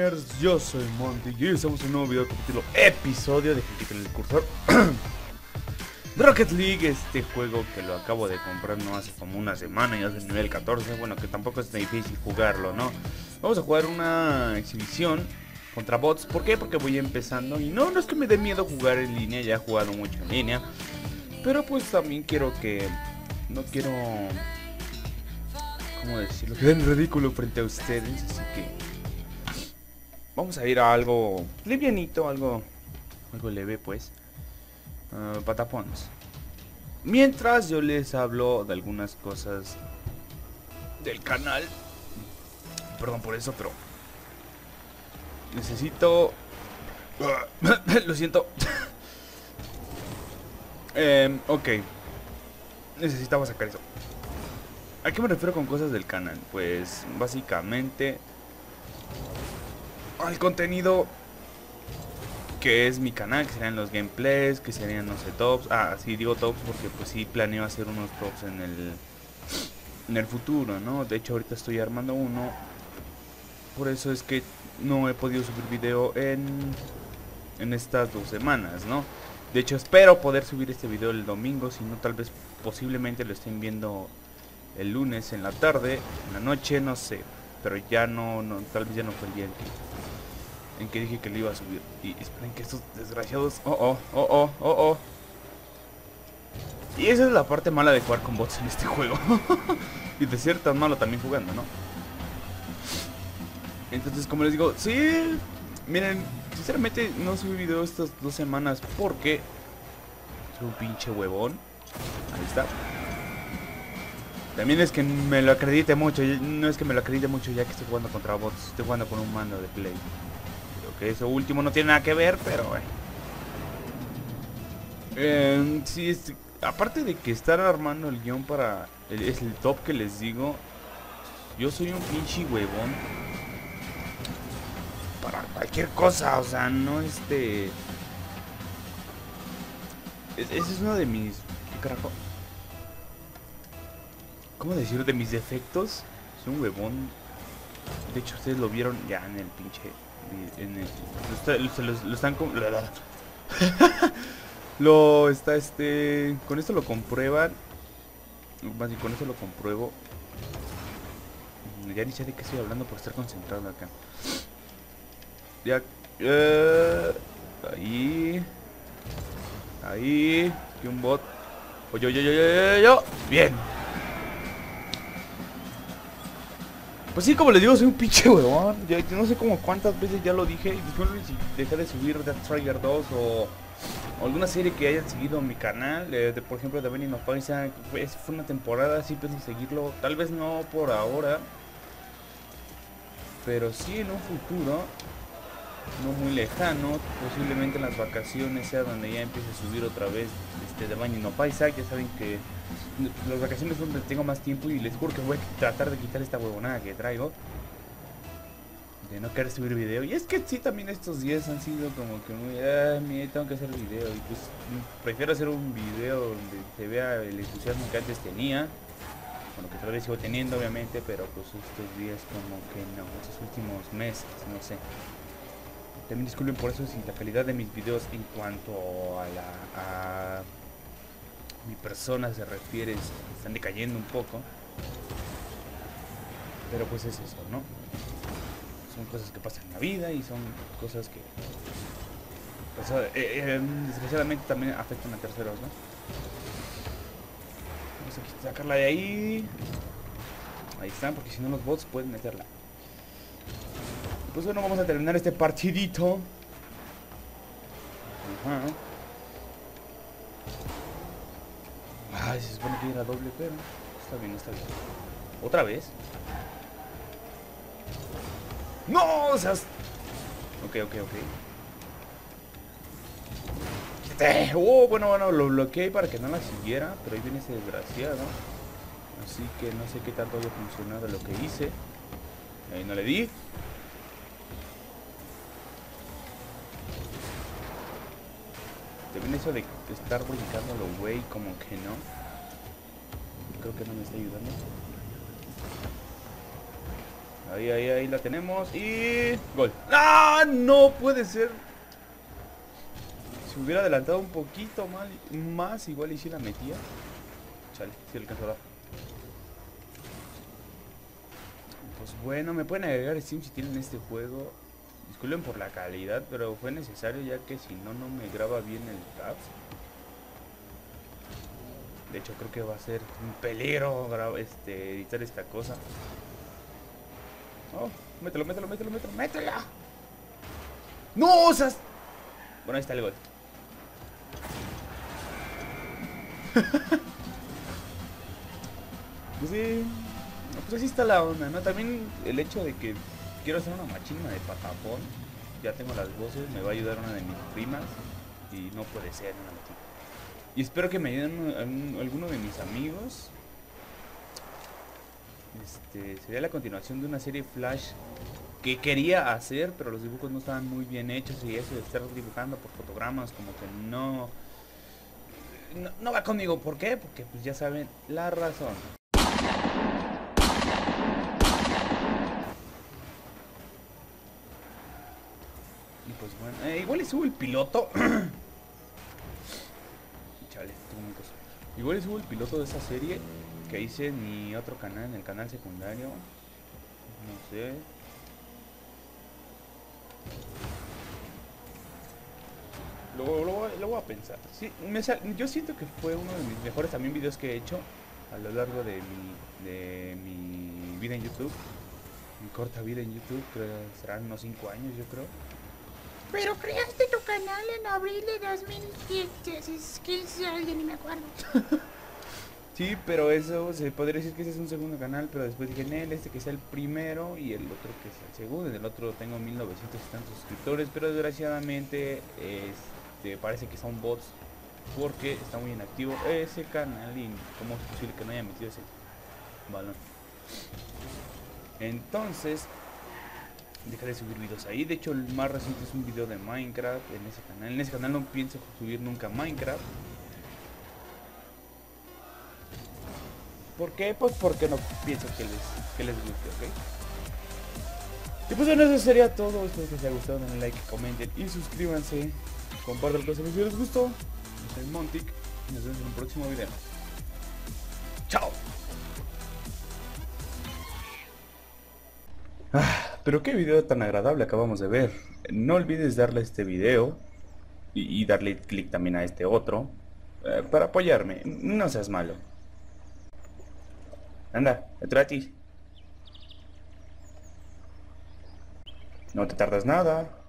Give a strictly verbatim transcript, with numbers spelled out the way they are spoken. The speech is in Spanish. gamers, yo soy Montick y hoy estamos en un nuevo video, capítulo, episodio de que el cursor de Rocket League, este juego que lo acabo de comprar no hace como una semana y hace el nivel catorce, bueno, que tampoco es tan difícil jugarlo, ¿no? Vamos a jugar una exhibición contra bots. ¿Por qué? Porque voy empezando y no, no es que me dé miedo jugar en línea, ya he jugado mucho en línea, pero pues también quiero que, no quiero... ¿Cómo decirlo? Quedan ridículo frente a ustedes, así que vamos a ir a algo livianito, algo algo leve, pues. Uh, Patapones. Mientras yo les hablo de algunas cosas del canal. Perdón por eso, pero necesito... Lo siento. eh, ok. Necesitamos sacar eso. ¿A qué me refiero con cosas del canal? Pues básicamente al contenido que es mi canal, que serían los gameplays, que serían, no sé, tops. Ah, sí, digo tops porque pues sí planeo hacer unos tops en el en el futuro, ¿no? De hecho ahorita estoy armando uno. Por eso es que no he podido subir video en en estas dos semanas, ¿no? De hecho espero poder subir este video el domingo, si no tal vez posiblemente lo estén viendo el lunes en la tarde, en la noche, no sé. Pero ya no, no tal vez ya no fue el día en que, en que dije que lo iba a subir. Y esperen que estos desgraciados... Oh, oh, oh, oh, oh, oh. Y esa es la parte mala de jugar con bots en este juego. Y de ser tan malo también jugando, ¿no? Entonces, como les digo, sí... Miren, sinceramente no subí video estas dos semanas porque... soy un pinche huevón. Ahí está. También es que me lo acredite mucho, no es que me lo acredite mucho ya que estoy jugando contra bots, estoy jugando con un mando de play. Creo que eso último no tiene nada que ver, pero bueno. Eh, sí, es, aparte de que estar armando el guión para... El, es el top que les digo. Yo soy un pinche huevón para cualquier cosa, o sea, no este... Es, ese es uno de mis... ¿Qué carajo? ¿Cómo decirlo? De mis defectos. Es un huevón. De hecho ustedes lo vieron ya en el pinche... En el, lo, lo, lo están... Con, la, la. Lo está este... Con esto lo comprueban. Más bien, con esto lo compruebo. Ya ni sé de qué estoy hablando por estar concentrado acá. Ya... Eh, ahí... Ahí... Y un bot. Oye, oye, oye, oye, oye, oye. Bien. Pues sí, como les digo, soy un pinche huevón. Yo, yo no sé como cuántas veces ya lo dije. Y después si dejé de subir Death Trigger dos o, o alguna serie que hayan seguido en mi canal, eh, de, por ejemplo de Benny nos paisa, pues, fue una temporada, sí pienso seguirlo. Tal vez no por ahora, pero sí en un futuro no muy lejano. Posiblemente en las vacaciones sea donde ya empiece a subir otra vez este, de Benny nos paisa. Ya saben que las vacaciones son donde tengo más tiempo y les juro que voy a tratar de quitar esta huevonada que traigo de no querer subir video. Y es que sí, también estos días han sido como que muy... Ah, mira, tengo que hacer video. Y pues prefiero hacer un video donde se vea el entusiasmo que antes tenía. Bueno, que todavía sigo teniendo obviamente, pero pues estos días como que no, estos últimos meses, no sé. También disculpen por eso si la calidad de mis videos en cuanto a la... A... mi persona se refiere, están decayendo un poco, pero pues es eso, ¿no? Son cosas que pasan en la vida y son cosas que pues, eh, eh, desgraciadamente también afectan a terceros, ¿no? Vamos a sacarla de ahí. Ahí están, porque si no los bots pueden meterla. Pues bueno, vamos a terminar este partidito. Ajá. Ay, se supone que era doble, pero está bien, está bien. ¿Otra vez? ¡No! O sea... Ok, ok, ok. Oh, bueno, bueno, lo bloqueé para que no la siguiera, pero ahí viene ese desgraciado. Así que no sé qué tanto haya funcionado lo que hice. Ahí no le di. También eso de estar brincándolo, güey, como que no. Creo que no me está ayudando. Ahí, ahí, ahí la tenemos. Y... gol. ¡Ah! No puede ser. Si hubiera adelantado un poquito mal, más, igual y si la metía. Chale, si alcanzó a dar. Pues bueno, me pueden agregar Steam si tienen este juego. Disculpen por la calidad, pero fue necesario ya que si no, no me graba bien el tab. De hecho, creo que va a ser un peligro este, editar esta cosa. Oh, mételo, mételo, mételo, mételo, mételo. ¡No! O sea, bueno, ahí está el gol. Pues sí, pues así está la onda, ¿no? También el hecho de que quiero hacer una machina de patapón. Ya tengo las voces, me va a ayudar una de mis primas. Y no puede ser una machina. Y espero que me ayuden alguno de mis amigos. Este, sería la continuación de una serie Flash que quería hacer, pero los dibujos no estaban muy bien hechos y eso de estar dibujando por fotogramas como que no, no, no va conmigo. ¿Por qué? Porque pues ya saben la razón. Y pues bueno, eh, igual le subo el piloto. Chale, tengo muchas cosas. Igual le subo el piloto de esa serie que hice en mi otro canal, en el canal secundario. No sé. Lo, lo, lo voy a pensar. Sí, me sal, yo siento que fue uno de mis mejores también videos que he hecho a lo largo de mi, de mi vida en YouTube. Mi corta vida en YouTube, creo que serán unos cinco años, yo creo. Pero creaste tu canal en abril de dos mil quince, alguien ni me acuerdo. Sí, pero eso se podría decir que ese es un segundo canal, pero después dije en él, este que sea el primero y el otro que sea el segundo. En el otro tengo mil novecientos y tantos suscriptores, pero desgraciadamente este, parece que son bots porque está muy inactivo ese canal y cómo es posible que no haya metido ese balón. Entonces, dejaré de subir videos ahí. De hecho, el más reciente es un video de Minecraft en ese canal. En ese canal no pienso subir nunca Minecraft. ¿Por qué? Pues porque no pienso que les, que les guste, ¿ok? Y pues bueno, eso sería todo. Espero que les haya gustado. Denle like, comenten y suscríbanse. Compartan los videos si les gustó. Yo soy Montick y nos vemos en un próximo video. ¡Chao! Ah, pero qué video tan agradable acabamos de ver. No olvides darle a este video y, y darle click también a este otro eh, para apoyarme. No seas malo. Anda, detrás de ti. No te tardas nada.